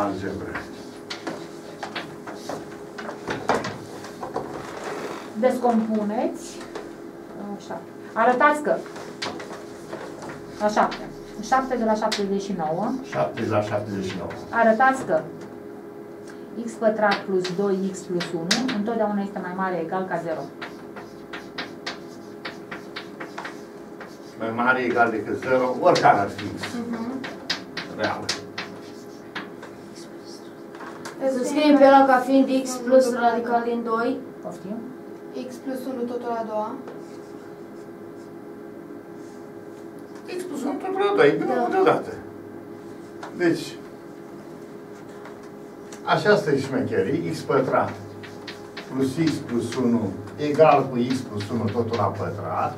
álgebra. Descompuneți. Așa. Arătați că. La 7. 7 de la 79. 7 de la 79. Arătați că x pătrat plus 2x plus 1 întotdeauna este mai mare egal ca 0. Mai mare egal decât 0, oricare ar fi. Reală. Subscriem pe ăla ca fiind x plus radical din 2. Poftim. X plus 1 totul la a doua. X plus 1 totul la a doua, e bine deodată. Deci, așa stă șmecherii, x pătrat plus x plus 1 egal cu x plus 1 totul la pătrat,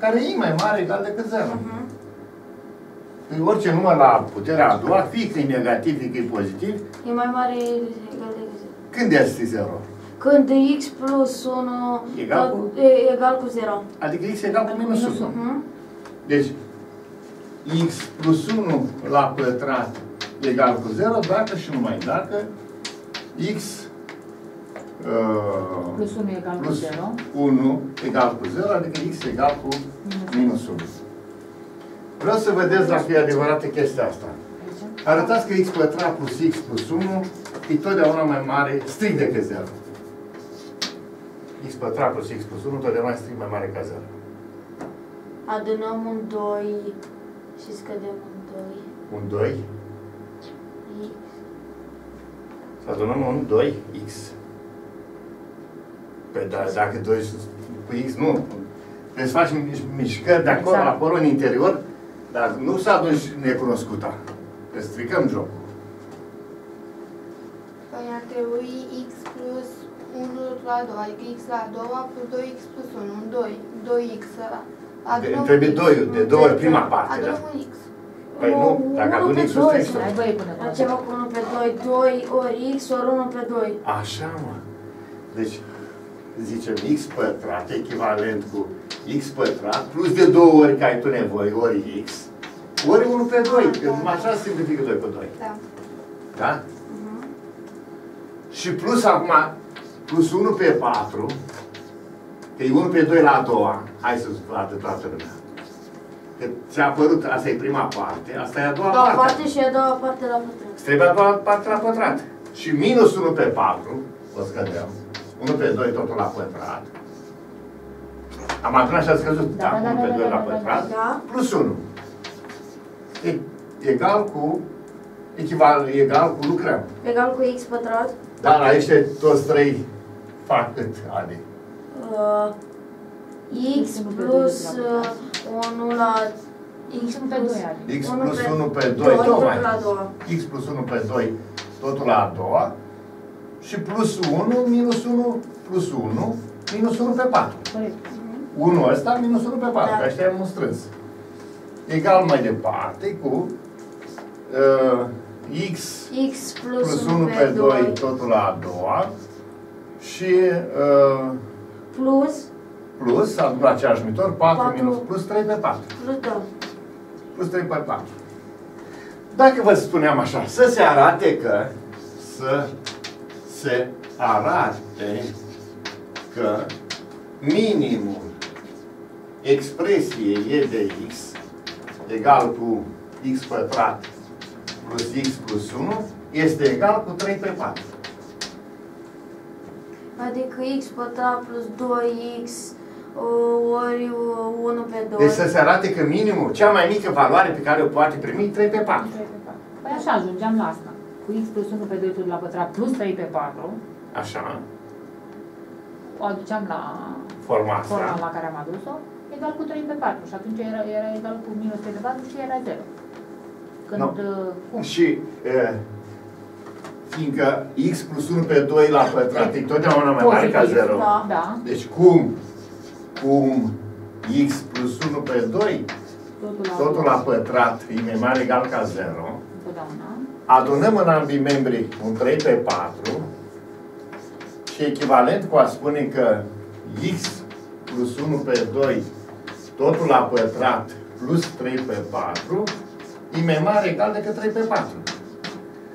care e mai mare egal decât 0. Orice număr la puterea a doua, fie că e negativ, fie că e pozitiv, e mai mare egal decât 0. Când este 0? Când x plus 1 egal cu 0. Adică x egal cu minus 1. Deci, x plus 1 la pătrat egal cu 0, dacă și numai dacă x plus 1 egal cu 0. 1 egal cu 0, adică x egal cu minus 1. Vreau să vedeți dacă e adevărată chestia asta. Arătați că x pătrat plus x plus 1 e totdeauna mai mare, strict decât 0. X pătrat plus x plus 1 totdeauna e strict mai mare ca 0. Adunăm un 2 și scădem un 2. Un 2? X. Să adunăm un 2x. Păi da, dacă 2 cu x nu. Deci faci mișcări de acolo, exact. Acolo, în interior, dar nu să aduci necunoscuta. Că stricăm jocul. Păi ar trebui x plus 1 la 2, adică x la 2 plus 2x plus 1, un 2, 2x ăla. Trebuie 2, de 2 ori prima parte. Adunăm un x. Păi nu, dacă adun x ori 3, facem cu 1 pe 2, 2 ori x ori 1 pe 2. Așa, mă. Deci, zicem x pătrat, echivalent cu x pătrat, plus de 2 ori că ai tu nevoie, ori x, ori 1 pe 2, că așa se simplifică 2 pe 2. Da. Da? Și plus acum, plus 1 pe 4, că e 1 pe 2 la a doua, hai să vadă toată lumea. Că ți-a apărut, asta e prima parte, asta e a doua parte. A doua parte și a doua parte la pătrat. Trebuie a doua parte la pătrat. Și minus 1 pe 4, o scădeam, 1 pe 2 totul la pătrat. Am adunat și a scăzut, da, 1 pe 2 la pătrat, plus 1. Egal cu, egal cu lucrăm. Egal cu x pătrat. Dar aici toți trei fac cât, Adi? X plus 1 la x plus 2. X plus 1 pe 2, tocmai. X plus 1 pe 2, totul la a doua. Și plus 1, minus 1, plus 1, minus 1 pe 4. Corect. 1 ăsta, minus 1 pe 4, că ăștia e un strâns. Egal mai departe cu x plus 1 pe 2, totul la a doua. Și plus, adună aceeași numitor, 4 minus plus 3 pe 4. Plus 3 pe 4. Dacă vă spuneam așa, să se arate că minimul expresiei e de x egal cu x pătrat plus x plus 1 este egal cu 3 pe 4. Adică x pătrat plus 2x ori 1 pe 2. Deci să se arate că minimul, cea mai mică valoare pe care o poate primi, 3 pe 4. 3 pe 4. Păi așa ajungeam la asta. Cu x plus 1 pe 2 tot la pătrat plus 3 pe 4. Așa. O aduceam la forma la care am adus-o, egal cu 3 pe 4. Și atunci era egal cu minus 3 pe 4 și era 0. Când, no. Cum? Și fiindcă x plus 1 pe 2 la pătrat e totdeauna mai mare ca 0. Da. Deci cum x plus 1 pe 2 totul la pătrat e mai mare egal ca 0. Adunăm în ambii membri un 3 pe 4 și echivalent cu a spune că x plus 1 pe 2 totul la pătrat plus 3 pe 4 e mai mare egal decât 3 pe 4.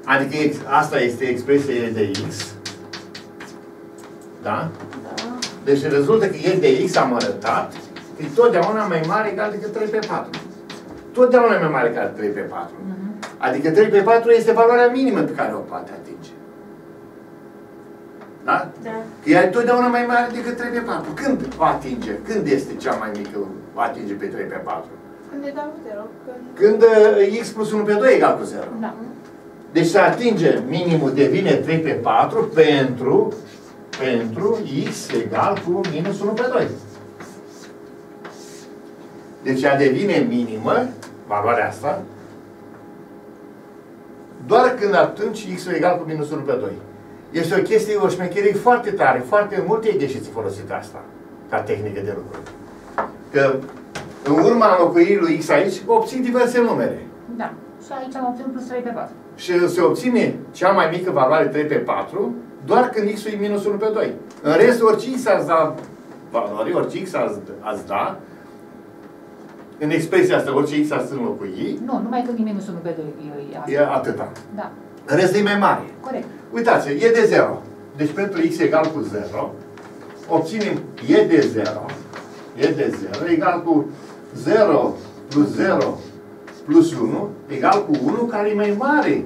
Adică asta este expresia L de X. Da? Da. Deci rezultă că L de X am arătat că e totdeauna mai mare egal decât 3 pe 4. Totdeauna e mai mare decât 3 pe 4. Adică 3 pe 4 este valoarea minimă pe care o poate atinge. Da? Da. Că ea e totdeauna mai mare decât 3 pe 4. Când o atinge? Când este cea mai mică o atinge pe 3 pe 4? Când e egal cu 0. Când x plus 1 pe 2 e egal cu 0. Da. Deci se atinge minimul, devine 3 pe 4 pentru x egal cu minus 1 pe 2. Deci ea devine minimă, valoarea asta, doar când atunci x-ul egal cu minus 1 pe 2. Este o chestie, o șmecherie foarte tare, foarte multe ieșiți folosite asta, ca tehnică de lucru. Că în urma înlocuirii lui x aici, obțin diverse numere. Da. Și aici am obținut plus 3 pe 4. Și se obține cea mai mică valoare 3 pe 4, doar când x-ul e minus 1 pe 2. În rest, orice x ați da valoare, orice x ați da, în expresia asta, orice x ați înlocui. Nu, numai când e minus 1 pe 2. E atâta. Da. În rest e mai mare. Corect. Uitați, e de 0. Deci pentru x egal cu 0, obținem e de 0. E de 0 egal cu 0 plus 0 plus 1 egal cu 1 care e mai mare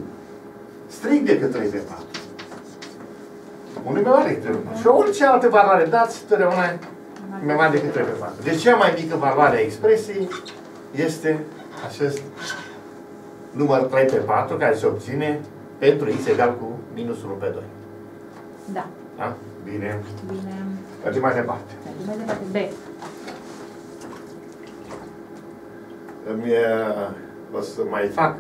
strict decât 3 pe 4. 1 e mai mare decât 3 pe 4. Și orice altă valoare dați, totdeauna e mai mare decât 3 pe 4. Deci cea mai mică valoare a expresiei este acest număr 3 pe 4 care se obține pentru x egal cu minus 1 pe 2. Da. Da? Bine. Bine. Mergem mai departe. Mergem mai departe. B. O să mai fac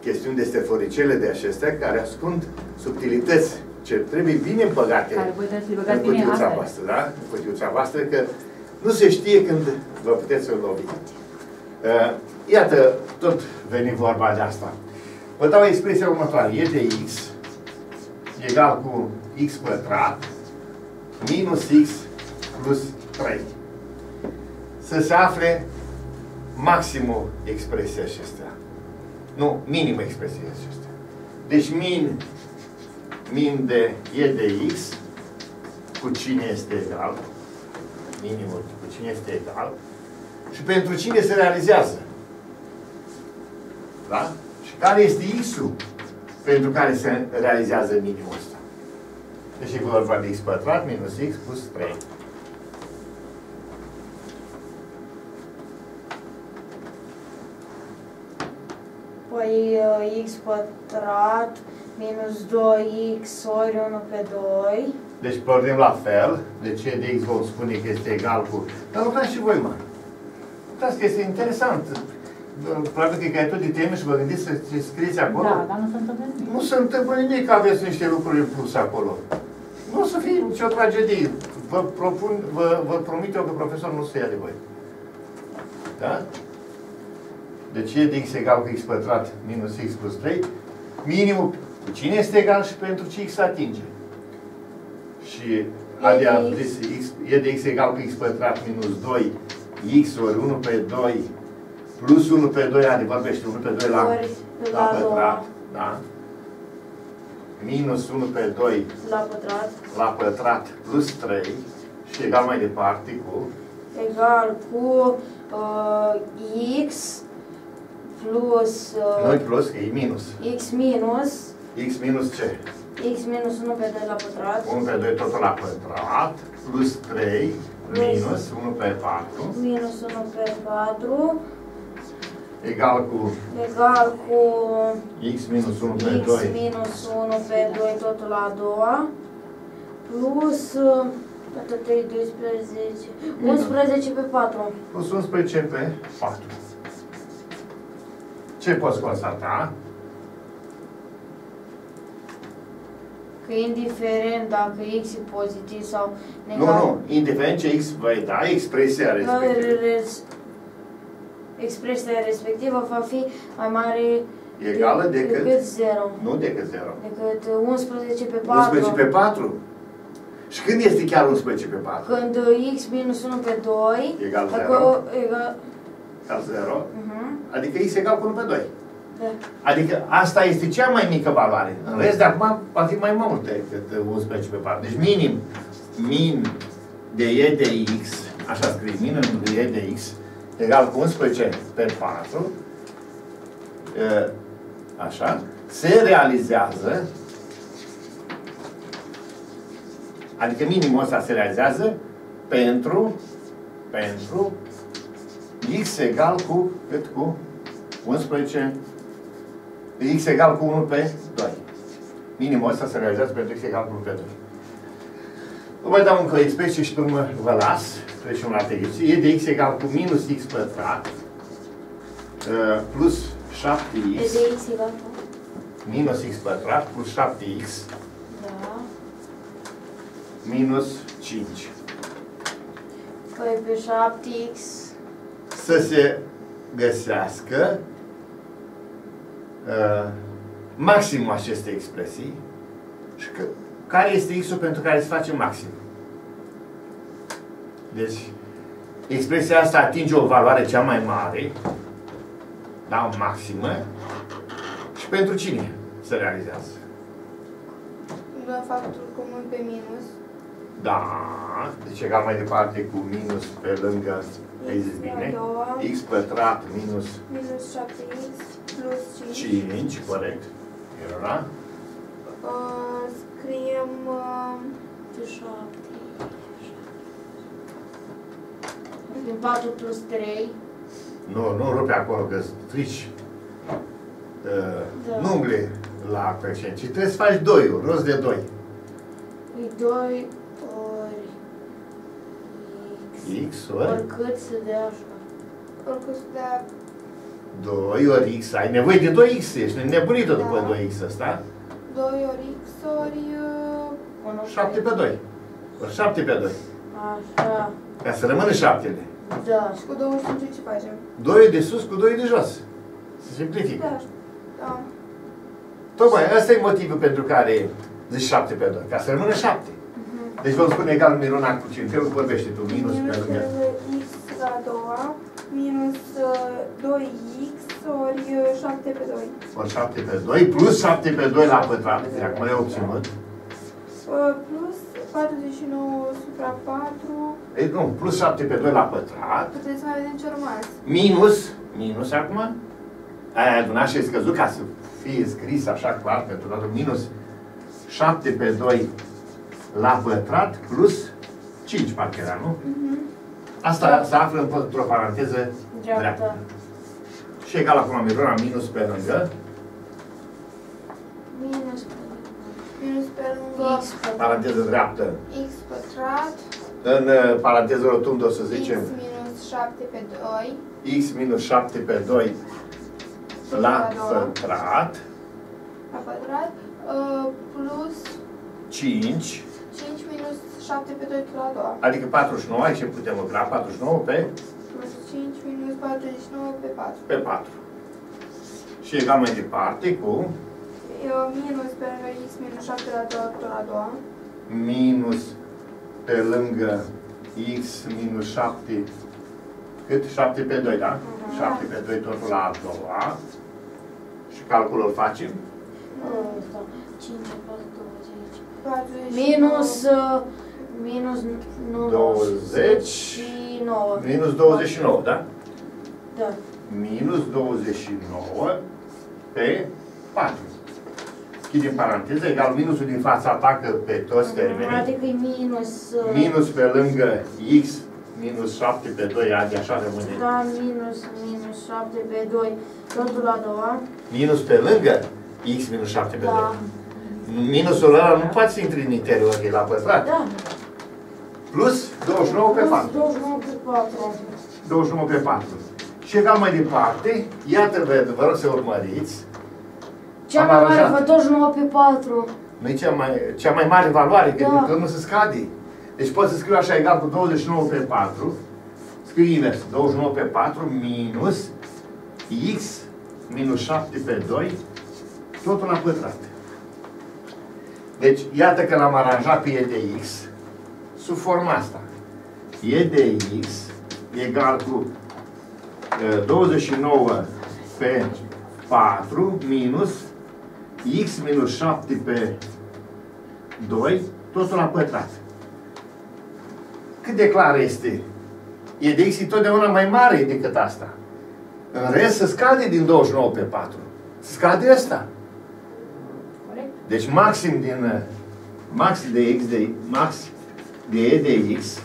chestiuni de steforicele de acestea care ascund subtilități ce trebuie bine băgate în cutiuța voastră, da? În cutiuța voastră, că nu se știe când vă puteți lovi. Iată, tot veni vorba de asta. Vă dau expresia următoare. E de x egal cu x pătrat minus x plus 3. Să se afle maximul expresiei acestea. Nu, minimul expresiei acestea. Deci min de e de x cu cine este egal. Minimul cu cine este egal. Și pentru cine se realizează. Da? Și care este x-ul pentru care se realizează minimul ăsta. Deci e vorba de x pătrat minus x plus 3. Păi x pătrat minus 2x ori 1 pe 2. Deci pornim la fel. Deci e de x vom spune că este egal cu... Dar lucrați și voi, mă. Uitați că este interesant. Probabil că e tot de teme și vă gândiți să scrieți acolo. Da, dar nu se întâmplă nimic. Nu se întâmplă nimic că aveți niște lucruri în plus acolo. Nu o să fie nicio tragedie. Vă promit eu că profesorul nu se ia de voi. Da? Deci e de x egal cu x pătrat minus x plus 3. Minimul cu cine este egal și pentru ce x atinge. Și abia am zis, e de x egal cu x pătrat minus 2 x ori 1 pe 2 plus 1 pe 2, adică vorbește 1 pe 2 la pătrat, da? Minus 1 pe 2 la pătrat plus 3 și egal mai departe cu... Egal cu x plus... Noi plus, că e minus. X minus... X minus ce? X minus 1 pe 2 la pătrat. 1 pe 2 totul la pătrat plus 3 minus 1 pe 4. Minus 1 pe 4. Egal cu x minus 1 pe 2. X minus 1 pe 2 totul la a doua. Plus... 3, 12... 11 pe 4. Plus 11 pe 4. Ce poți constata? Că indiferent dacă x e pozitiv sau negativ... Nu, indiferent ce x vei da, expresia respectivă. Expresia respectivă va fi mai mare egală decât 0. Nu decât 0. Decât 11 pe 4. 11 pe 4? Și când este chiar 11 pe 4? Când x minus 1 pe 2... Egal 0. Egal 0. Adică x egal cu 1 pe 2. Adică asta este cea mai mică valoare. În rest, de acum va fi mai multe decât 11 pe 4. Deci minim, min de e de x, așa scrie, minim de e de x, egal cu 11 pe 4, așa, se realizează, adică minimul ăsta se realizează pentru x egal cu, cât cu 11, x egal cu 1 pe 2. Minimul ăsta se realizează pentru x egal cu 1 pe 2. Vă dau încă o expresie și pe urmă vă las. Trecem la teorie. E de x egal cu minus x pătrat plus 7x. E de x egal cu? Minus x pătrat plus 7x. Da. Minus 5. Păi pe 7x. Să se găsească maximul acestei expresii și că, care este x-ul pentru care se face maxim. Deci, expresia asta atinge o valoare cea mai mare, da, maximă, și pentru cine se realizează? La factor comun pe minus. Da, deci egal mai departe cu minus pe lângă, ai zis bine, x pătrat minus... Minus 7x. Plus 5. 5, corect. Era. Scriem 7. 4 plus 3. Nu rupe acolo, că strici numele la crescent. Și trebuie să faci 2, rost de 2. 2 ori x oricât se dea așa. Oricât se dea 2 ori x, ai nevoie de 2x, ești nebunită după 2x ăsta. 2 ori x ori... 7 pe 2. Ori 7 pe 2. Așa. Ca să rămână 7-le. Da. Și cu 25 ce facem? 2 de sus cu 2 de jos. Se simplifică. Da. Da. Tocmai, ăsta e motivul pentru care zici 7 pe 2. Ca să rămână 7. Deci vom spune egal Miruna cu 5. Felul vorbește tu, minus pe lângă. Minus x la 2-a, minus 2x ori 7 pe 2. Ori 7 pe 2 plus 7 pe 2 la pătrat, de acum le-ai obținut. Plus 49 supra 4. Ei, nu, plus 7 pe 2 la pătrat. Puteți mai vedem ce urmează. Minus acum. Ai adunat și ai scăzut ca să fie scris așa clar pentru toată. Minus 7 pe 2 la pătrat plus 5 parcă era, nu? Asta se află într-o paranteză dreaptă. Și egal acum Miruna, minus pe lângă. Minus pe lângă. X pătrat. Paranteză dreaptă. X pătrat. În paranteză rotundă o să zicem. X minus 7 pe 2. X minus 7 pe 2 la pătrat. La pătrat. Plus 5. 7 pe 2 la 2. Adică 49, aici putem lucra, 49 pe... Plus 5 minus 49 pe 4. Pe 4. Și egal mai departe cu... Minus pe lângă x minus 7 la 2. Minus pe lângă x minus 7... Cât? 7 pe 2, da? 7 pe 2 totul la 2. Și calculul facem? 5 pe 20. Minus... Minus 29. Minus 29, da? Da. Minus 29 pe 4. Schidem paranteză, egal minusul din fața atacă pe toți termenii. Adică e minus... Minus pe lângă x, minus 7 pe 2, adică așa rămâne. Da, minus 7 pe 2, totul la 2. Minus pe lângă x, minus 7 pe 2. Minusul ăla nu poate să intri în interior, e la pătrat. Da. Plus 29 pe 4. 29 pe 4. Și egal mai departe, iată, vă rog să urmăriți. Cea mai mare valoare, 29 pe 4. Nu e cea mai mare valoare, că nu se scade. Deci pot să scriu așa, egal cu 29 pe 4. Scriu invers, 29 pe 4 minus x minus 7 pe 2, totul la pătrat. Deci, iată că l-am aranjat pe e de x sub forma asta. E de x egal cu 29 pe 4 minus x minus 7 pe 2, totul la pătrat. Cât de clar este? E de x totdeauna mai mare decât asta. În rest, se scade din 29 pe 4. Se scade asta. Deci maxim din max de e de x,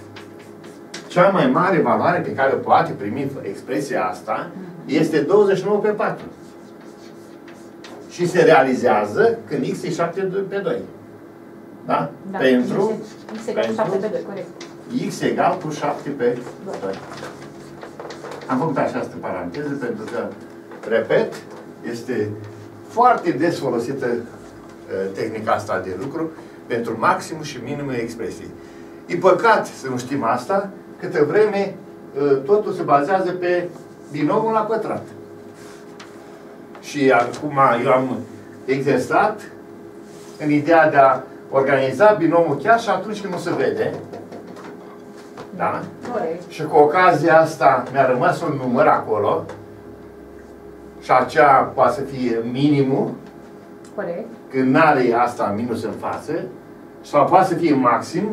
cea mai mare valoare pe care o poate primi expresia asta este 29 pe 4. Și se realizează când x e 7 pe 2. Da? Da. Pentru x egal cu 7 pe 2, corect. X egal cu 7 pe 2. Am făcut această paranteză pentru că, repet, este foarte des folosită tehnica asta de lucru pentru maximul și minimul expresiei. E păcat să nu știm asta, câtă vreme totul se bazează pe binomul la pătrat. Și acum eu am exersat în ideea de a organiza binomul chiar și atunci când nu se vede. Da? Și cu ocazia asta mi-a rămas un număr acolo. Și acea poate să fie minimul. Corect. Când n-are asta minus în față. Sau poate să fie maxim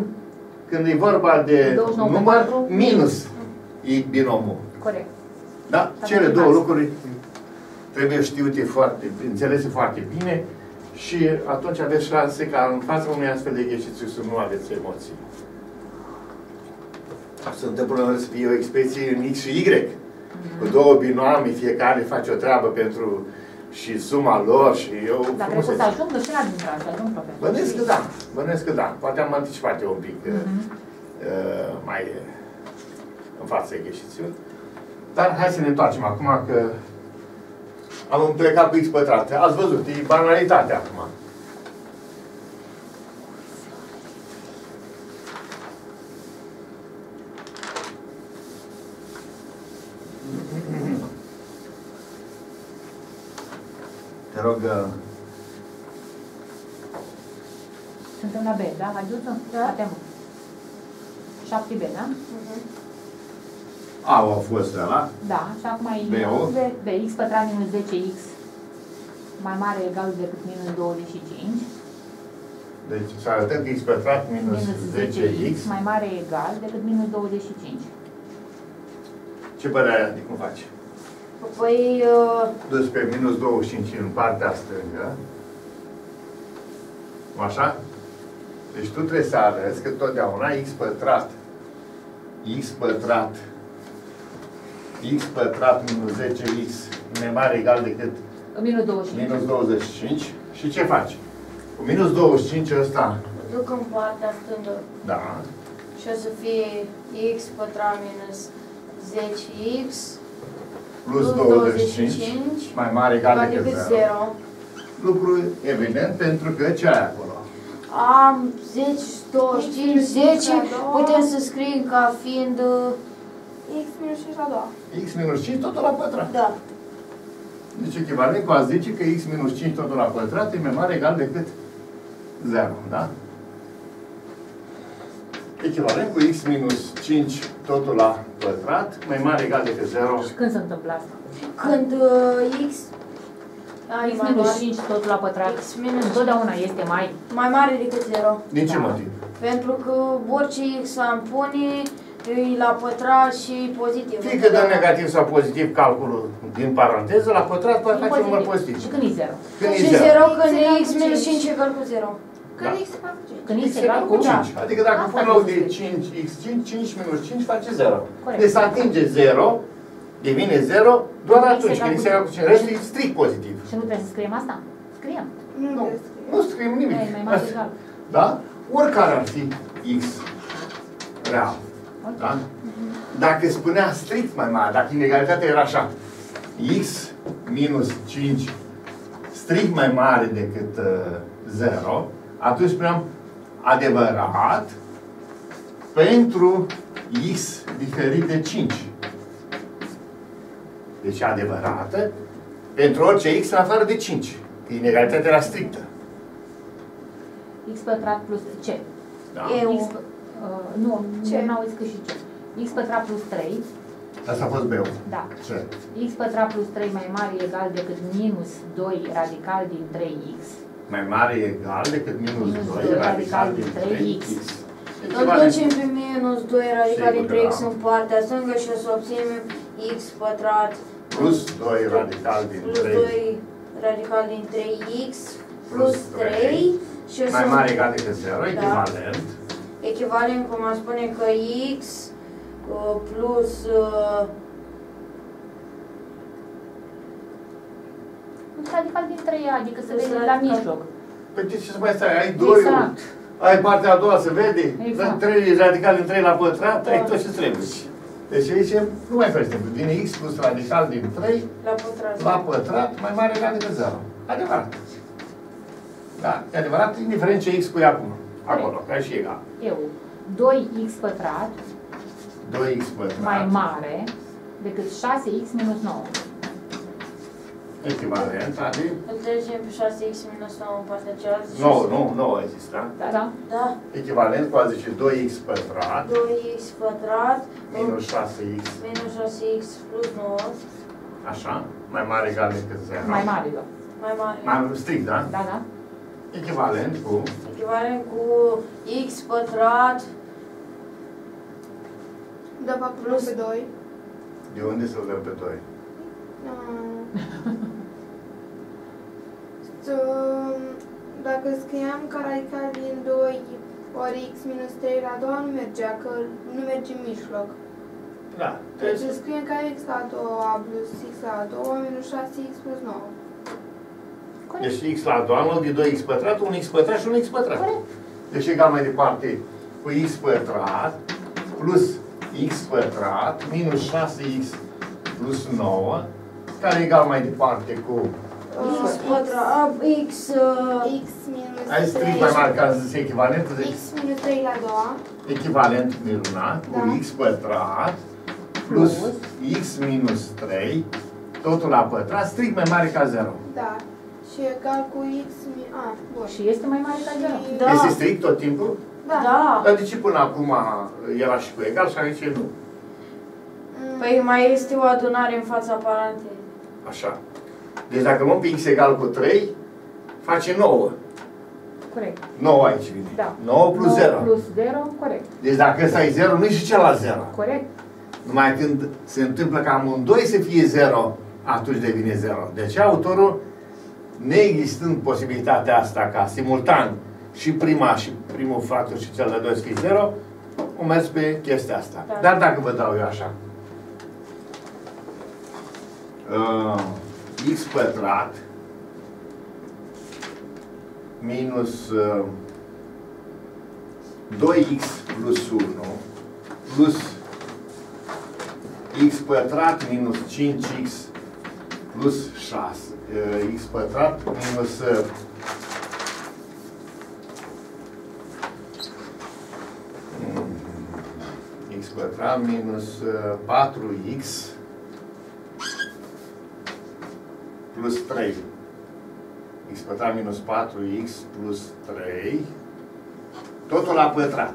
când e vorba de număr minus e binomul. Corect. Da? Cele două lucruri trebuie știute foarte, înțelese foarte bine și atunci aveți șanse ca în fața unui astfel de exercițiu să nu aveți emoții. Să întâmplă să fie o expresie în X și Y. Cu două binoame, fiecare face o treabă pentru și suma lor și eu... Dar trebuie să ajungă și la dintre asta. Bănesc că da. Bănesc că da. Poate am anticipat eu un pic mai în fața exercițiului. Dar hai să ne întoarcem acum că am plecat cu x pătrate. Ați văzut, e banalitatea acum. Te rog... Suntem la B, da? Ajută-mi? Da. 7B, da? A, au fost ăla? Da, și acum e de x pătrat minus 10x mai mare egal decât minus 25. Deci să arătăm că x pătrat minus 10x mai mare egal decât minus 25. Ce părere ai? De cum faci? Păi... Dus pe minus 25 în partea stângă. Așa? Deci tu trebuie să arăți că totdeauna x pătrat minus 10x mai mare egal decât minus 25. Minus 25. Și ce faci? Cu minus 25 ăsta... Duc în partea stângă. Da. Și o să fie x pătrat minus 10x plus 25 mai mare egal decât 0. Lucru evident pentru că ce ai acolo? Am 10, 25, 10 putem să scriem ca fiind x minus 5 la 2. X minus 5 totul la pătrat. Da. Deci echivalent cu a zice că x minus 5 totul la pătrat e mai mare egal decât 0. Da? Echivalent cu x minus 5 totul la pătrat mai mare egal decât 0. Și când se întâmplă asta? Când x minus 5 totul la pătrat întotdeauna este mai mare decât 0. Din ce motiv? Pentru că orice x am pune e la pătrat și pozitiv. Fie că dă negativ sau pozitiv calculul din paranteză, la pătrat poate face număr pozitiv. Și când e 0? Și 0 când e x minus 5 egal cu 0. Când x egal cu 5. Când x egal cu 5. Adică dacă pun loc de 5x5, 5 minus 5 face 0. Deci se atinge 0, devine 0 doar atunci când x egal cu 5. Restul e strict pozitiv. Și nu trebuie să scriem asta? Scriem. Nu scriem nimic. Da? Oricare ar fi x real. Da? Dacă spunea strict mai mare, dacă inegalitatea era așa, x minus 5 strict mai mare decât 0, atunci spuneam adevărat pentru x diferit de 5. Deci adevărată pentru orice x în afară de 5. Inegalitatea era strictă. X pătrat plus c. Da? Nu, n-au zis că și ce. X pătrat plus 3 Asta a fost B-ul. Da. Ce? X pătrat plus 3 mai mare e egal decât minus 2 radical din 3x. Mai mare e egal decât minus 2 radical din 3x. Îl ducem pe minus 2 radical din 3x în partea stângă și o să obținem x pătrat plus 2 radical din 3 radical din 3x plus 3 și mai mare egal decât 0, echivalent. Echivalent, cum am spune că x plus radical din 3a, adică se vede la mijloc. Păi ce să mai stai, ai 2, exact. Ai partea a doua, se vede, exact. 3 radical din 3 la pătrat, da. Ai tot ce trebuie. Deci aici nu mai faci simplu, din x plus radical din 3 la pătrat, mai mare egal decât 0. Adevărat. Da, e adevărat, indiferent ce x pui acum, acolo, ca și egal. Eu, 2x pătrat 2x pătrat mai mare decât 6x minus 9. Echivalent, adică? Îl trecem pe 6x minus 9 în partea cealaltă. 9 există, da? Da. Echivalent, poate zice 2x pătrat. 2x pătrat minus 6x. Minus 6x plus 9. Așa? Mai mare egal decât 0. Mai mare, da. Mai mare. Mai strict, da? Da, da. Echivalent cu? Echivalent cu x pătrat plus 2. De unde să-l dăm pe 2? Dacă scriam că radical din 2 ori x minus 3 la 2 nu mergea, că nu merge în mijloc. Da. Deci să scriem că x la 2 plus x la 2 minus 6x plus 9. Corect. Deci x la 2 în loc de 2x pătrat, 1x pătrat și 1x pătrat. Corect. Deci egal mai departe cu x pătrat plus x pătrat minus 6x plus 9, care e egal mai departe cu x pătrat, x minus 3. Ai strict mai mare, ca să zic echivalentul, x minus 3 la 2. Echivalent, Miruna, da. Cu x pătrat plus x minus 3, totul la pătrat, strict mai mare ca 0. Da. Și egal cu x minus... A, bun. Și este mai mare ca 0. Da. Este strict tot timpul? Da. Dar de ce până acum era și cu egal și aici nu? Păi mai este o adunare în fața parantezei. Așa. Deci dacă luăm pe x egal cu 3, face 9. Corect. 9 aici vine. Da. 9 plus 0. 9 plus 0, corect. Deci dacă ăsta e 0, nu e și celălalt 0. Corect. Numai când se întâmplă ca amândoi să fie 0, atunci devine 0. Deci autorul, neexistând posibilitatea asta ca simultan și primul factor și cel de-al doilea să fie 0, o mers pe chestia asta. Da. Dar dacă vă dau eu așa, x pătrat minus 2x plus 1 plus x pătrat minus 5x plus 6, x pătrat minus 4x plus 3. X pătrat minus 4x plus 3. Totul la pătrat.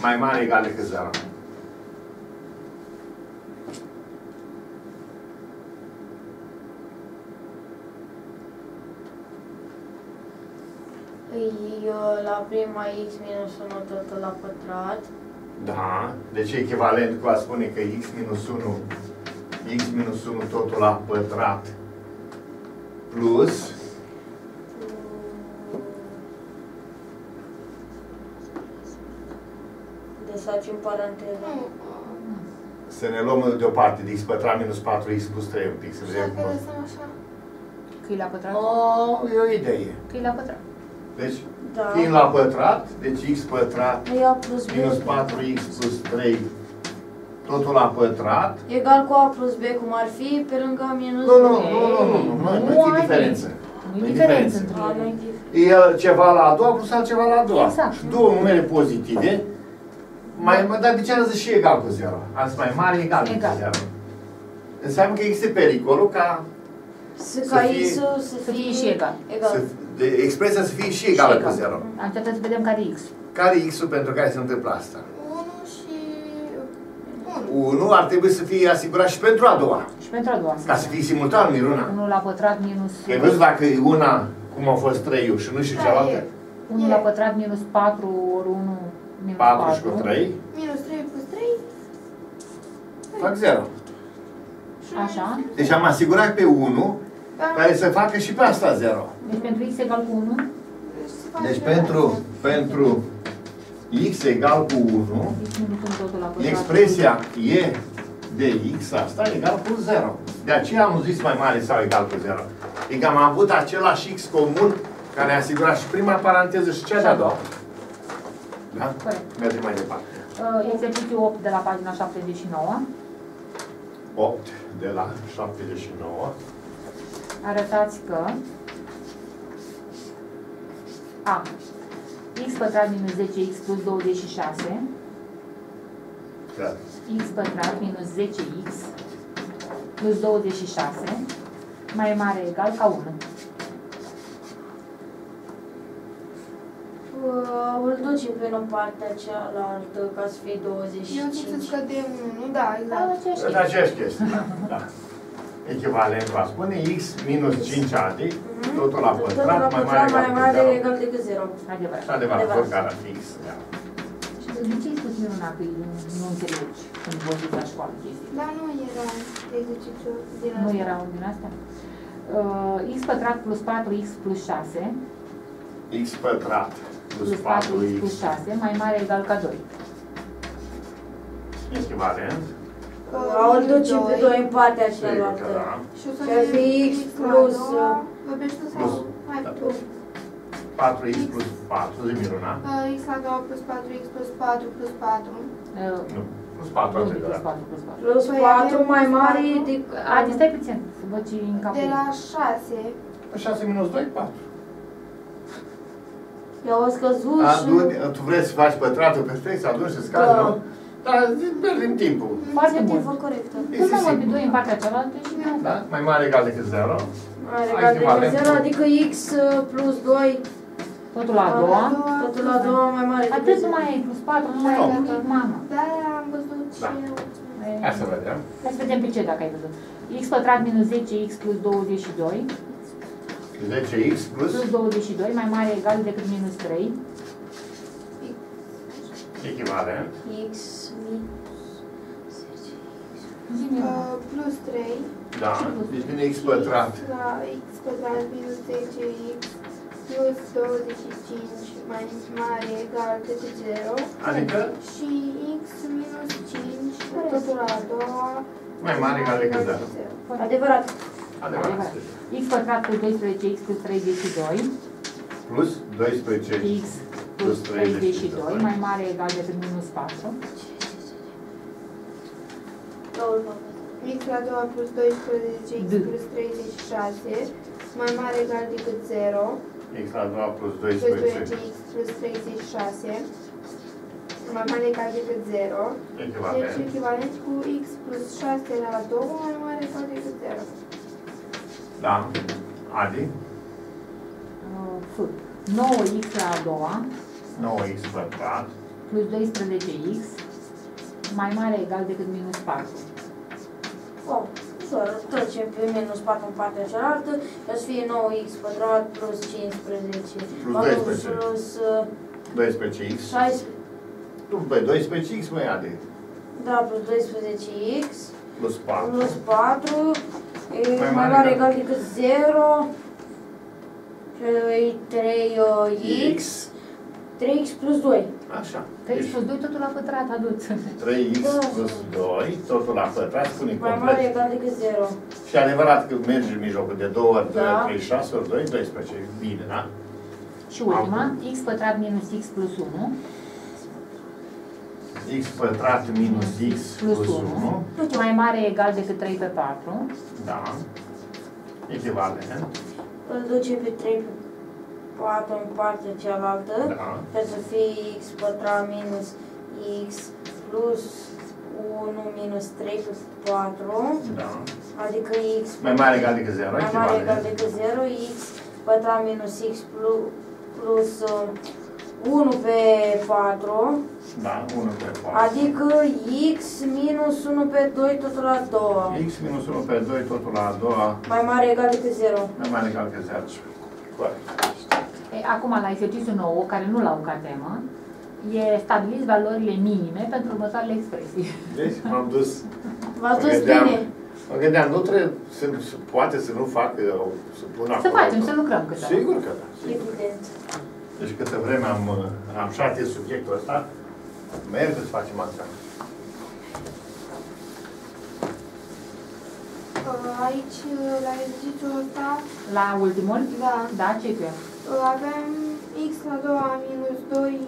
Mai mare egal decât 0. La prima x minus 1 totul la pătrat. Da. Deci echivalent cu a spune că x minus 1 totul la pătrat plus desaci în paranteză. Să ne luăm deoparte de x pătrat minus 4x plus 3 un pic, să vedem cum. Că e la pătrat? E o idee. Că e la pătrat. Deci, fiind la pătrat, deci x pătrat minus 4x plus 3 totul la pătrat egal cu a plus b, cum ar fi pe lângă minus b. Nu e diferență. Nu e diferență între ele. E ceva la a doua plus altceva la a doua. Exact. Și două numere pozitive, dar de ce arăți și egal cu 0? Azi mai mare egal cu 0. Înseamnă că există pericolul ca să fie și egal. Expresia să fie și egală cu 0. Am încercat să vedem care e x-ul pentru care se întâmplă asta. 1 și unul ar trebui să fie asigurat și pentru a doua. Și pentru a doua. Ca să fie simultan, Miruna. Unul la pătrat minus... Ai văzut dacă e una, cum au fost 3 și nu știu cealaltă? Unul la pătrat minus 4 ori 1 minus 4. 4 și cu 3. Minus 3 plus 3. Fac 0. Așa. Deci am asigurat pe 1, care să facă și pe asta 0. Deci pentru x egal cu 1? Deci pentru x egal cu 1, expresia e de x, asta egal cu 0. De aceea am zis mai mare sau egal cu 0. E că am avut același x comun care asigura și prima paranteză și cea de-a doua. Da? Mergem mai departe. Exercițiu 8 de la pagina 79. 8 de la 79. Arătați că a. X pătrat minus 10x plus 26. Da. X pătrat minus 10x plus 26 mai mare egal ca 1. Îl ducem până în partea cealaltă ca să fie 25. Eu zic să scădem 1, da, exact. În aceeași chestie. Da. Echivalent va spune x minus 5 adi, totul la pătrat, mai mare egal decât 0. Adevărat. Adevărat, oricare fix. De ce ai spus Miruna că nu înțelegi când vă duci la școală chestii? Dar nu era exercițiu din asta. Nu era un din asta? X pătrat plus 4x plus 6. X pătrat plus 4x plus 6 mai mare egal ca 2. Echivalent. Îl ducem pe 2 în partea cealaltă. Și ar fi x plus... plus 4x plus 4, zi Miruna. X la 2 plus 4x plus 4 plus 4. Nu, plus 4 atât de la. Plus 4 mai mare decât... Adică stai puțin, să văd ce-i în capul. De la 6. 6 minus 2, 4. Eu o scăzut și... Tu vrei să faci pătratul perfect, să aduni și scazi, nu? Dar pierdem timpul. Foarte timpul corectă. Cum am vorbit 2 în partea cealaltă și nu? Da, mai mare egal decât 0. Mai mare egal decât 0, adică x plus 2. Totul la a doua. Totul la a doua mai mare. Atât nu mai ai plus 4, nu mai ai nimic, mamă. Da, am văzut și eu. Hai să vedem. Hai să vedem pe ce dacă ai văzut. X pătrat minus 10x plus 22. 10x plus 22 mai mare egal decât minus 3. Echivalent. X minus 10x plus 3. Da, deci vine x pătrat. Da, x pătrat minus 10x plus 25 mai mare egal decât 0. Adică? Și x minus 5, totul la a doua, mai mare egal decât 0. Adevărat. Adevărat. X pătrat cu 12x plus 32. Plus 12x. Plus 32, mai mare egal decât minus 4. X la 2 plus 12x plus 36, mai mare egal decât 0. X la 2 plus 12x plus 36, mai mare egal decât 0. Deci echivalent cu x plus 6 la 2, mai mare egal decât 0. Da. Adi? F. 9x la a doua. 9x pătrat plus 12x mai mare egal decât minus 4. Oh, ușor, trecem pe minus 4 în partea cealaltă, o să fie 9x pătrat plus 15. Plus 12. Plus 12x. 16. Nu, bă, 12x mai ade. Da, plus 12x. Plus 4. Plus 4. Mai mare egal decât 0. 3x. 3x plus 2. Așa. 3x plus 2 totul la pătrat, aduți. 3x plus 2 totul la pătrat, spune complet. Mai mare egal decât 0. Și adevărat că mergi în mijlocul de 2 ori 2 ori 3, 6 ori 2, 12. Bine, da? Și ultima, x pătrat minus x plus 1. X pătrat minus x plus 1. Mai mare egal decât 3 pe 4. Da. Echivalent. Îl duce pe 3 pe 4 în partea cealaltă, da. Trebuie să fie x pătrat minus x plus 1 minus 3 plus 4, da. Adică x mai mare egal decât 0, mai mare egal decât 0, x pătrat minus x plus 1 pe 4. Da, 1 pe 4. Adică x minus 1 pe 2 totul la 2. X minus 1 pe 2 totul la 2. Mai mare egal decât 0. Mai mare egal decât 0. Corect. Acum, la exercițiul 9, care nu l-au ca temă, e stabiliți valorile minime pentru următoarele expresii. Deci, m-am dus. V-ați dus bine. Mă gândeam, nu trebuie, poate să nu fac, să pun acolo. Să facem, să lucrăm câteva. Sigur că da. Sigur. Evident. Deci câtă vreme am șate subiectul ăsta, merge să facem asta. Aici, la exercițiul ăsta... La ultimul? Da. Da, ce-i cu el? Avem x la 2 minus 2i.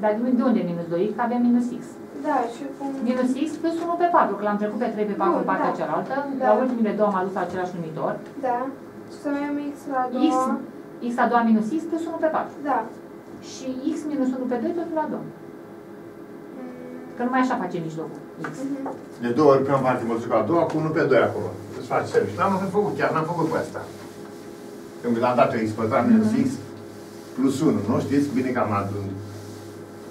Dar de unde minus 2i? Că avem minus x. Da, și cum... Minus x plus 1 pe 4, că l-am trecut pe 3 pe 4 în partea cealaltă. La ultimile două am adus același numitor. Da. Și să avem x la 2... X la 2 minus x plus 1 pe 4. Da. Și x minus 1 pe 2 totul la 2. Că nu mai așa face nici locul x. De două ori prima parte multiplicat la 2, cu 1 pe 2 acolo. Îți faci serviciu. N-am făcut chiar, n-am făcut pe asta. Când l-am dat x pătrat minus x plus 1, nu știți? Bine că am adunat.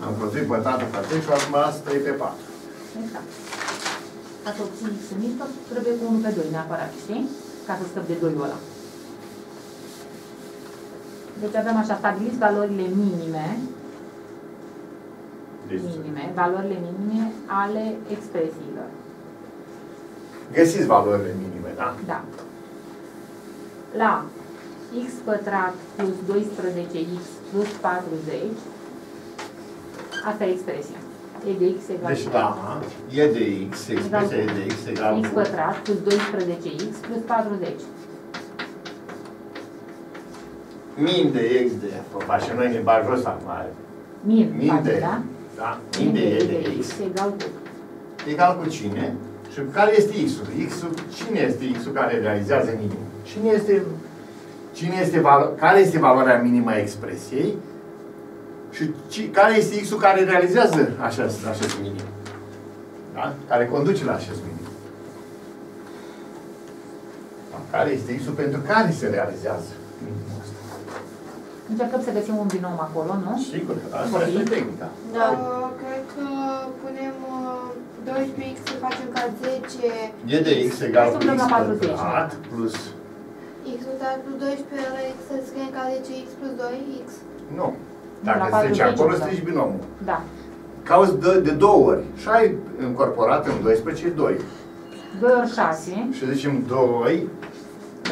Am construit pătratul pe 3 și am rămas 3 pe 4. Exact. Ați obțin x în mică, trebuie cu 1 pe 2 neapărat, știi? Ca să scăp de 2-ul ăla. Deci avem așa, stabiliți valorile minime. Valorile minime ale expresiilor. Găsiți valorile minime, da? Da. La x pătrat plus 12x plus 40, asta e expresia. E de x egal. Deci da, e de x, expresia e de x egal. X pătrat plus 12x plus 40. Min de x de... Păi și noi ne bag jos acum. Min de... Da? Da, min de x egal cu... Egal cu cine? Și care este x-ul? Cine este x-ul care realizează minim? Care este valoarea minimă a expresiei? Și care este x-ul care realizează acest minim? Da? Care conduce la acest minim? Da? Care este x-ul pentru care se realizează minimul ăsta? Încercăm să găsim un binom acolo, nu? Sigur că da, asta este tehnica. Da, cred că punem 12x să facem ca 10. E de x egal cu x pătrat plus... x pătrat plus 12x să scriem ca 10x plus 2x. Nu. Dacă strici acolo, strici binomul. Da. Cauți de două ori. Și ai încorporat în 12 2. 2 ori 6. Și zicem 2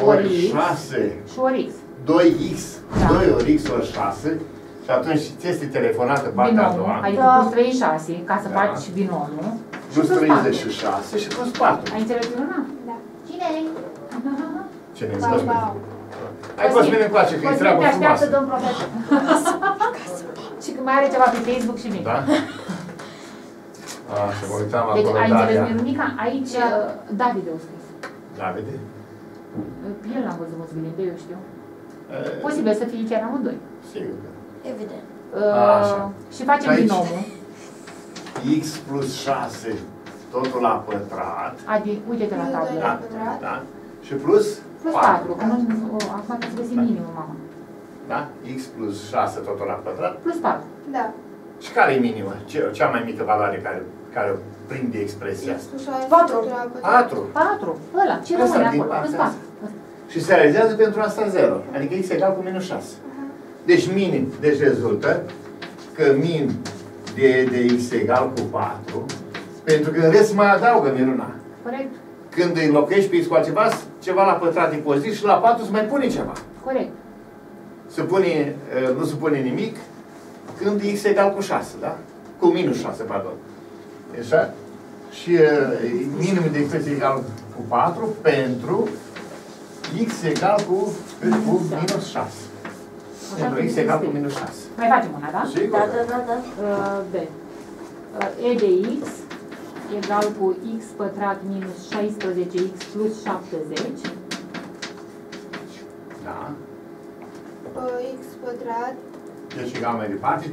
ori 6. Și ori x. 2x, da. 2 ori x ori 6 și atunci ți este telefonată partea binomul, a doua. Adică da. Plus 36, ca să faci binomul. Plus 36 și plus 4. Ai înțeles una? Da. Cine e? Cine-i? Hai că o să vină încoace, că e treabă frumoasă. Te așteaptă, domn profesor. Și când mai are ceva pe Facebook și mine. Da? Așa, mă uitam acolo, Daria. Deci, ai înțeles, Mirunica? Aici, Davide o scris. Davide? El l-am văzut, mă zgândit, eu știu. Posibil să fie chiar amândoi. Sigur. Evident. Și facem binomul. X plus 6, totul la pătrat. Adică, uite-te la tablă. La pătrat. Da. Și plus 4. Că nu, acum trebuie să găsim minimul, mama. Da? X plus 6, totul la pătrat. Plus 4. Da. Și care e minimă? Cea mai mică valoare care o prinde expresia? 4. 4. 4. Ăla. Ce rămâne acolo? Plus 4. Și se realizează pentru asta 0. Adică x egal cu minus 6. Deci minim. Deci rezultă că min de x egal cu 4. Pentru că în rest mai adaugă minuna. Corect. Când îi locuiești pe x cu altceva, ceva la pătrat e pozitiv și la 4 îți mai pune ceva. Corect. Nu se pune nimic când x egal cu 6, da? Cu minus 6, pardon. Așa? Și minimul de expresie egal cu 4 pentru x egal cu minus 6. Pentru x egal cu minus 6. Mai facem una, da? Sigur. Da. B. E de x egal cu x pătrat minus 16x plus 70. Da. X pătrat. Deci egal mai departe.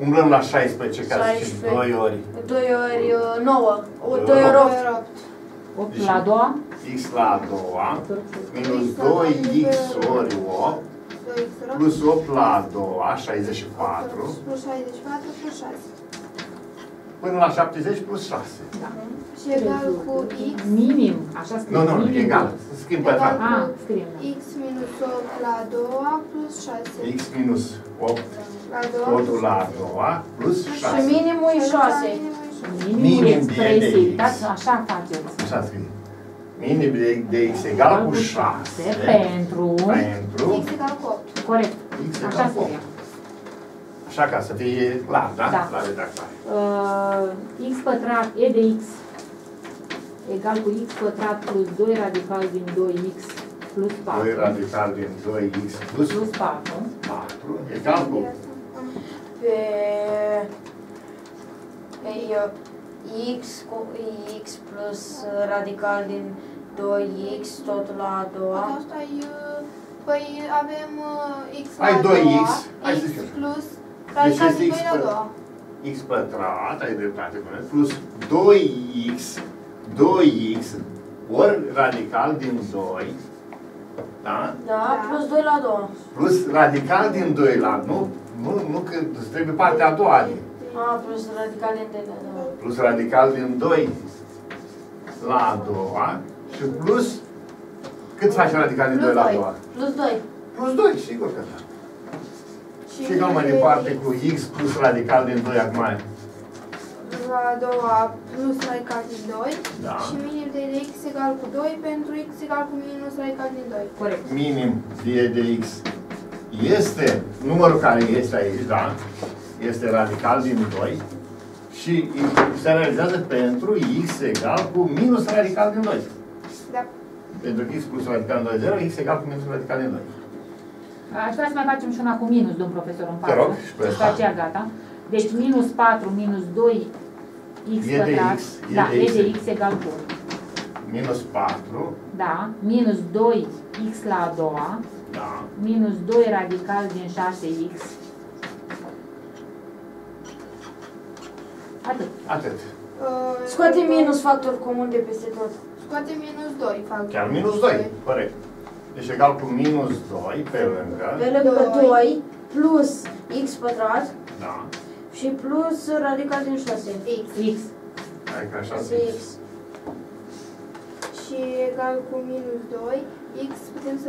Umblăm la 16, ca să zicem 2 ori. 2 ori 9. 2 ori 8. 8 la a doua. X la a doua minus 2x ori 8 plus 8 la 2, 64. Plus 64 plus 6. Până la 70 plus 6. Da. Și egal cu x... Minim. Așa scrie. Nu, nu, e egal. Schimbă. Ah, scriem. X minus 8 la 2 plus 6. X minus 8 la 2 plus 6. Și minimul e 6. Minim de x. Da, așa faceți. Așa scrie. Minim de x egal cu 6. Pentru... X egal cu 8. Corect. X egal cu 8. Așa ca să fie clar, da? Da. La redactare. X pătrat e de x egal cu x pătrat plus 2 radical din 2x plus 4. 2 radical din 2x plus 4. 4 egal cu... X plus radical din 2x tot la 2. Păi avem x la 2x plus radical din 2 la 2. X pătrat, ai dreptate, plus 2x ori radical din 2, da? Da, plus 2 la 2. Plus radical din 2 la, nu că îți trebuie partea a doua. A, plus radical din 2 la 2. Plus radical din 2 la 2 și plus, cât faci radical din 2 la 2? Plus 2. Plus 2, sigur că da. Și egal mai departe cu x plus radical din 2 acum. La 2 plus radical din 2. Da. Și minim de x egal cu 2 pentru x egal cu minus radical din 2. Corect. Minim de x este numărul care este aici, da? Este radical din 2 și se realizează pentru x egal cu minus radical din 2. Da. Pentru x plus radical din 2 0, x egal cu minus radical din 2. Aș vrea să mai facem și una cu minus, domn profesor, în față. Te rog, și aceea, gata. Deci minus 4 minus 2x pătrat. Da, e de x egal cu. Minus 4. Da, minus 2x la a doua. Da. Minus 2 radical din 6x. Atât. Atât. Scoate minus factor comun de peste tot. Scoate minus 2 factor. Chiar minus 2, corect. Deci egal cu minus 2 pe lângă. Pe lângă 2 plus x pătrat. Da. Și plus radical din 6. X. Radical 6x. Și egal cu minus 2. X putem să...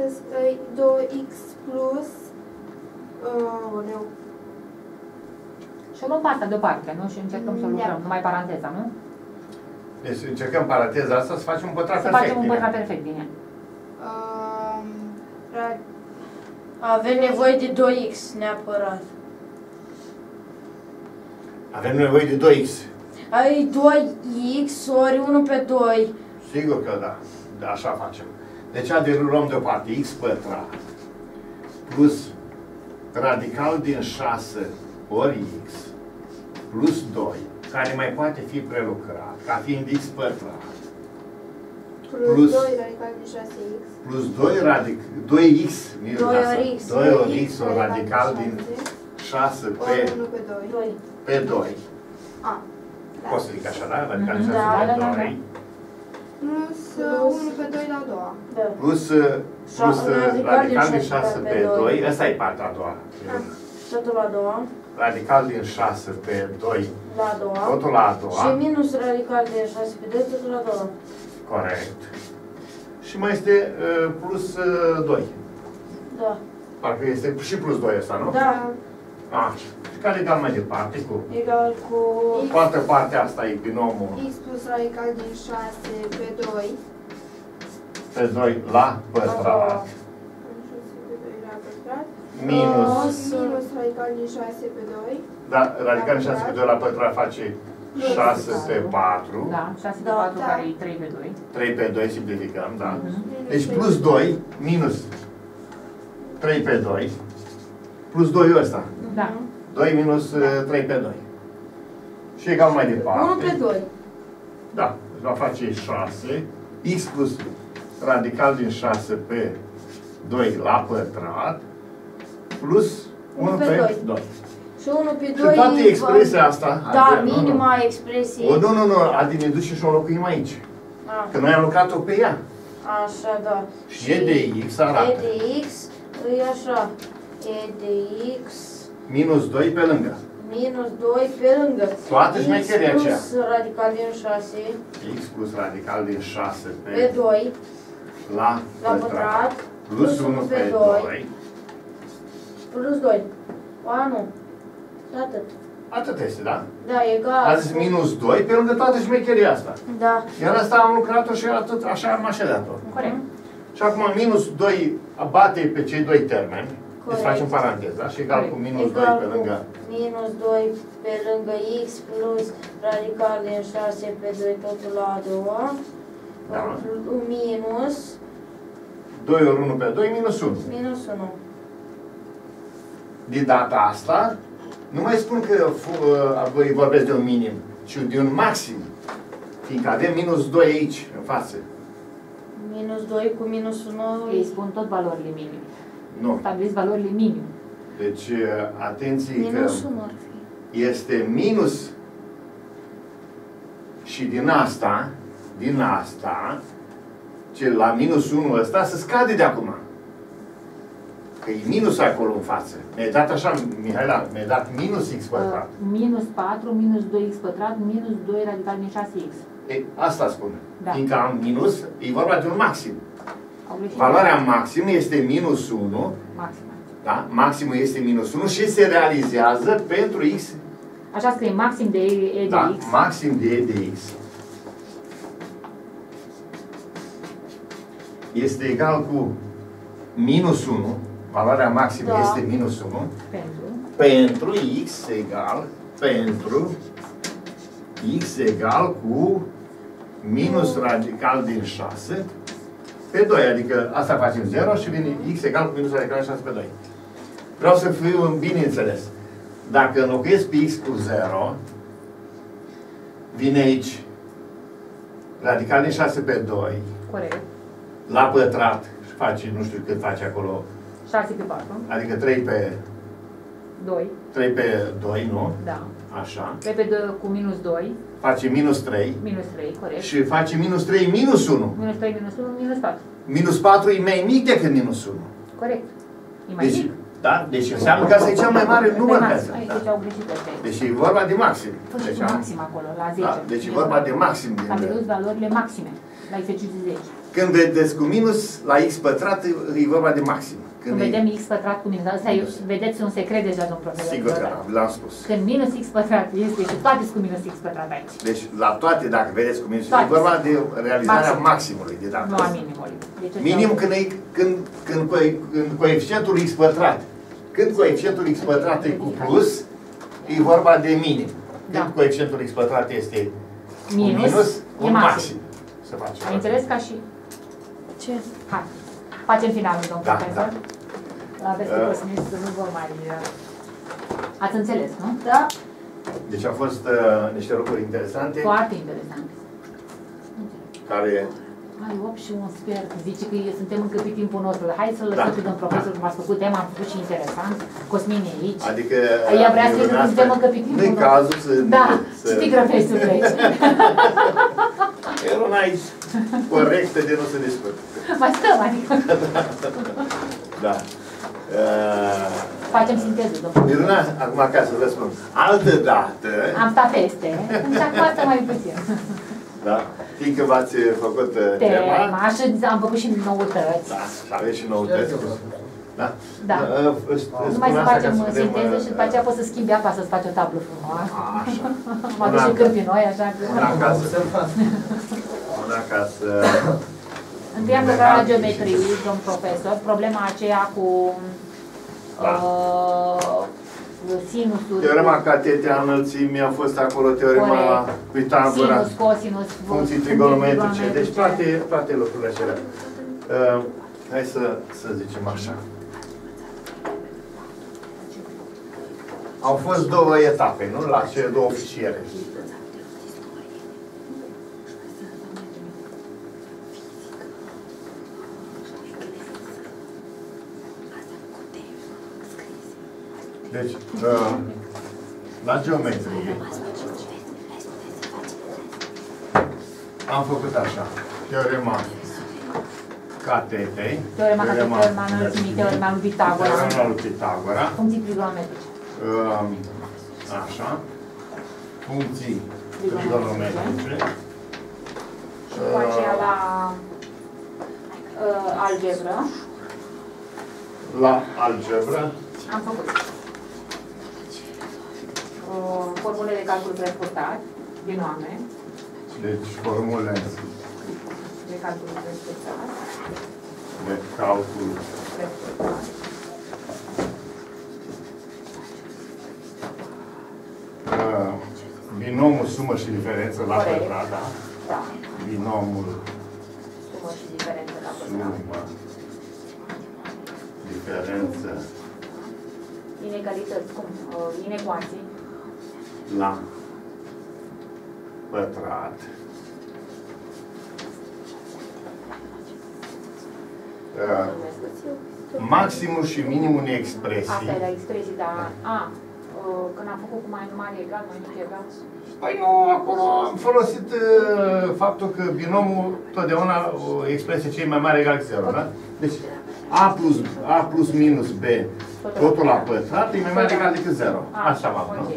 2x plus... Și luăm partea deoparte, nu? Și încercăm să lucrăm, numai paranteza, nu? Deci încercăm paranteza asta să facem un pătrat perfect. Să facem un pătrat perfect din ea. Avem nevoie de 2x neapărat. Avem nevoie de 2x. Ai 2x ori 1 pe 2. Sigur că da. Da, așa facem. Deci luăm deoparte x pătrat plus radical din 6 ori x plus 2, care mai poate fi prelucrat ca fiind x pătrat. Plus 2 radical din 6x. Plus 2 ori x o radical din 6 pe 2. Poți să zic așa, da? Radical din 6 pe 2. Plus 1 pe 2 la 2. Plus radical din 6 pe 2. Asta e partea a doua. Totul la a doua. Radical din 6 pe 2. La a doua. Totul la a doua. Și minus radical din 6 pe 2, totul la a doua. Corect. Și mai este plus 2. Da. Parcă este și plus 2 ăsta, nu? Da. Și care egal mai departe cu? Egal cu... Cu altă parte asta e binomul. X plus radical din 6 pe 2. Pe 2 la pătrat. Minus radical din 6 pe 2. Da, radical din 6 pe 2 la pătrat face... 6 pe 4. Da, 6 pe 4 care e 3 pe 2. 3 pe 2 simplificăm, da. Deci plus 2 minus 3 pe 2 plus 2 ăsta. Da. 2 minus 3 pe 2. Și egal mai departe. 1 pe 2. Da, va face 6. X plus radical din 6 pe 2 la pătrat plus 1 pe 2. Și 1 pe 2 toată expresia asta. Da, minima expresie. Nu, adică ne duce și o locuim aici. Că noi am lucrat-o pe ea. Așa, da. Și e de x arată. E de x e așa. q dx minus 2 pe lângă. Minus 2 pe lângă. Toată șmecheria aceea. X plus radical din 6. X plus radical din 6 pe 2. La pătrat. Plus 1 pe 2. Plus 2. A, nu. Atât. Atât este, da? Da, egal. Azi minus 2 pe lângă toată șmecheria asta. Da. Iar asta am lucrat-o și atât, așa am așezat-o. Corect. Și acum minus 2 abate pe cei doi termeni. Deci facem paranteza și egal cu minus egal 2 pe lângă. Minus 2 pe lângă x plus radical din 6 pe 2 totul la a doua. Da. Minus 2 ori 1 pe 2 minus 1. Minus 1. De data asta, nu mai spun că voi vorbesc de un minim, ci de un maxim. Fiindcă avem minus 2 aici, în față. Minus 2 cu minus 1... Ei spun tot valorile minime. Nu. Stabiliți valorile minime. Deci, atenție minus că... Este minus... Și din asta... Ce la minus 1 ăsta se scade de acum. Că e minus acolo în față. Mi-ai dat așa, Mihaela, mi-ai dat minus x pătrat. Minus 4, minus 2x pătrat, minus 2 radical din 6x. E, asta spune. Da. Fiindcă am minus, e vorba de un maxim. Valoarea maximă este minus 1. Maximă. Da? Maximul este minus 1 și se realizează pentru x. Așa scrie maxim de e de da, x. Maxim de e de x. Este egal cu minus 1. Valoarea maximă da. Este minus 1. Pentru x egal pentru x egal cu minus radical din 6 pe 2. Adică asta facem 0 și vine x egal cu minus radical din 6 pe 2. Vreau să fiu bine înțeles. Dacă înlocuiesc pe x cu 0, vine aici radical din 6 pe 2. Corect. La pătrat și face, nu știu cât face acolo. 6 pe 4. Adică 3 pe 2. 3 pe 2, nu? Da. Așa. 3 pe 2 cu minus 2. Face minus 3. Minus 3, corect. Și face minus 3 minus 1. Minus 3 minus 1, minus 4. Minus 4 e mai mic decât minus 1. Corect. E mai mic? Da? Deci înseamnă că asta e cel mai mare număr pe asta. Aici au greșit ăștia. Deci e vorba de maxim. Deci maxim acolo, la 10. Da? Deci e vorba de maxim. Am redus valorile maxime, la exercițiul 10. Când vedeți cu minus la x pătrat, e vorba de maxim. Când vedem x pătrat cu minus, asta e, vedeți un secret deja, domnul profesor. Sigur că l-am spus. Când minus x pătrat este și toate cu minus x pătrat aici. Deci la toate, dacă vedeți cu minus, toate e vorba de realizarea maximului. De data. Nu a minimului. Deci, minim când coeficientul x pătrat. Când coeficientul x pătrat e cu plus, e vorba de minim. Când da. Coeficientul x pătrat este minus, un maxim. Am înțeles ca și... Ce? Hai. Facem finalul, domnul profesor. La vestul să nu vom mai... Ați înțeles, nu? Da. Deci au fost niște lucruri interesante. Foarte interesante. Care... Mai 8 și un sfert. Zice că suntem încă pe timpul nostru. Hai să-l lăsăm pe domnul profesor, cum ați făcut tema, am făcut și interesant. Cosmin e aici. Adică... Ea vrea să zică că suntem încă pe timpul nostru. Nu-i cazul să... Da, și te grăbești să pleci. Era una aici corectă de nu se descurcă. Mai stăm, adică. Da. Facem sinteză, domnule. Miruna, acum ca să răspund. Altă dată... Am stat peste. Deci acum asta mai puțin. Da? Fiindcă v-ați făcut tema. Așa am făcut și noutăți. Da, și aveți și noutăți. Da? Da. Numai să facem sinteză și după aceea poți să schimbi apa, să-ți faci o tablă frumoasă. Așa. Mă duc și câmpii noi, așa că... Una ca să... Întâi am lucrat la geometrie, domn profesor, problema aceea cu sinusul... Teorema catetea înălțimii a fost acolo, teorema cu tangura, sinus, cosinus, funcții trigonometrice, deci toate lucrurile acelea. Hai să zicem așa. Au fost două etape, nu? La cele două fișiere. Deci, la geometrie, am făcut așa, teorema KTP, teorema înălțimii, teorema lui Pitagora. Funcții trigonometrice. Așa. Funcții trigonometrice. Și după aceea la algebră. La algebră. Am făcut formule de calcul prescurtat, binome. Deci formule de calcul prescurtat. De calcul prescurtat. Binomul sumă și diferență la pătrat, da? Da. Binomul sumă și diferență la pătrat. Sumă. Diferență. Inegalități, cum? Inecuații. La pătrat. Maximul și minimul unei expresii. Asta e la expresii, dar a, când am făcut cu mai mare egal, mai mic egal. Păi nu, acolo am folosit faptul că binomul totdeauna expresie cei mai mare egal 0, da? Deci a plus minus b, totul la pătrat, e mai mare egal decât 0. Așa v-am, nu?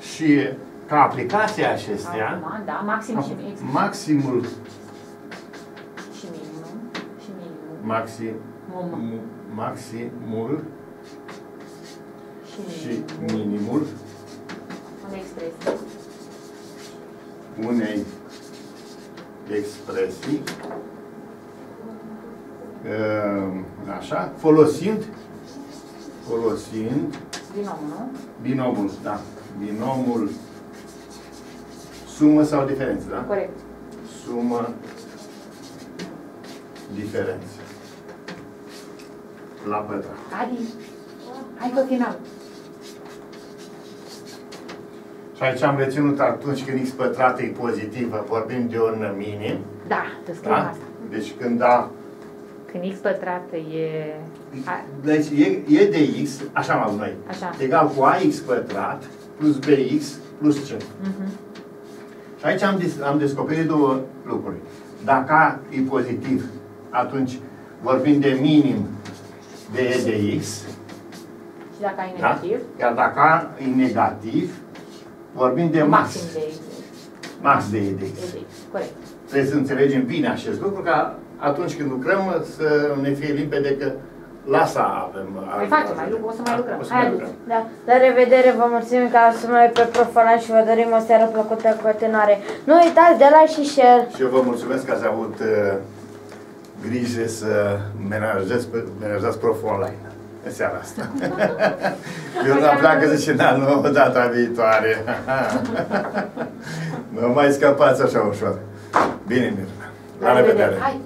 Și ca aplicația acestea, maximul și minimul, maximul și minimul unei expresii, așa, folosind binomul, da. Binomul sumă sau diferență, da? Corect. Sumă, diferență. La pătrat. Adi, hai pe final. Și aici am reținut atunci când x pătrat e pozitivă, vorbim de o nămine. Da, te scriu asta. Deci când a... Când x pătrat e... Deci e de x, așa am avut noi, egal cu ax pătrat plus bx plus c. Și aici am descoperit două lucruri. Dacă a e pozitiv, atunci vorbim de minim de e de x. Și dacă a e negativ? Iar dacă a e negativ, vorbim de max. Max de e de x. Corect. Trebuie să înțelegem bine acest lucru, că atunci când lucrăm să ne fie limpede că lasă avem... O să mai lucrăm. Da. La revedere, vă mulțumim că ați sunat pe Profanat și vă dorim o seară plăcută în continuare. Nu uitați de like și share. Și eu vă mulțumesc că ați avut grijă să menajați Proful Online în seara asta. Eu nu am pleacă de cina nouă data viitoare. Nu mai scăpați așa ușor. Bine, Mirna. La revedere.